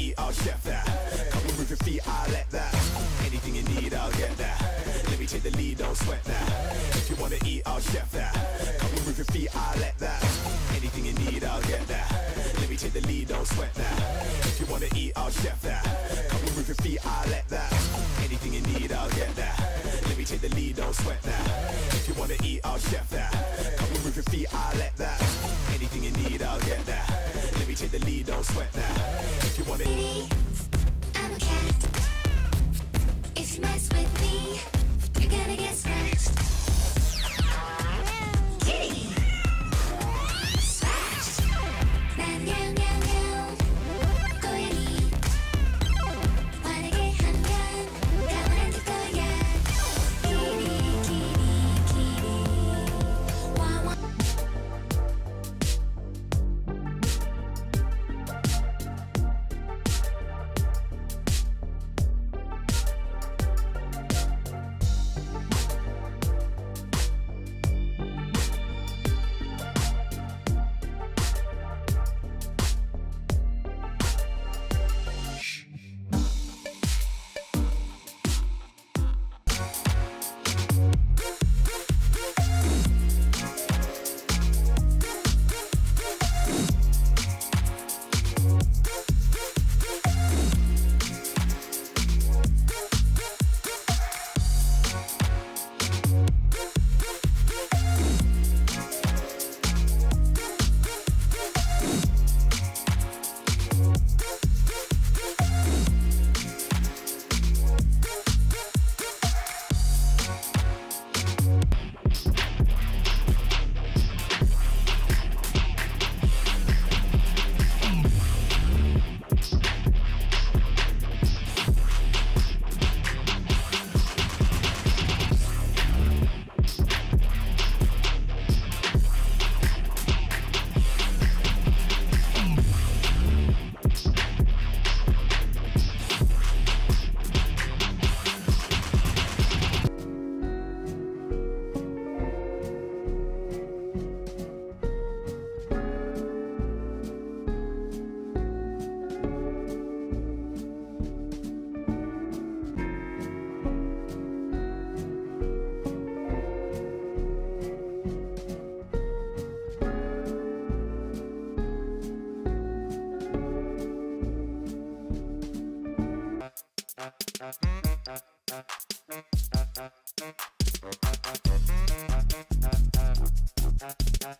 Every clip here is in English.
I'll chef that. Come and move your feet, I'll let that. Anything you need, I'll get that. Let me take the lead, don't sweat that. If you wanna eat, I'll chef that. Come and move your feet, I'll let that. Anything you need, I'll get that. Let me take the lead, don't sweat that. If you wanna eat, I'll chef that. Come and move your feet, I'll let that. Anything you need, I'll get that. Let me take the lead, don't sweat that. If you wanna eat, I'll chef that. Come and move your feet, I'll let that. Anything you need, I'll get that. Let me take the lead, don't sweat that. If you wanna eat, I'm a cat. If you mess with me, you're gonna get smashed. Kitty, smashed. Now, now, now, now. Go and eat. Wanna get hungry? Come and go, yeah. Kitty, kitty, kitty.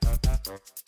Wah, wah.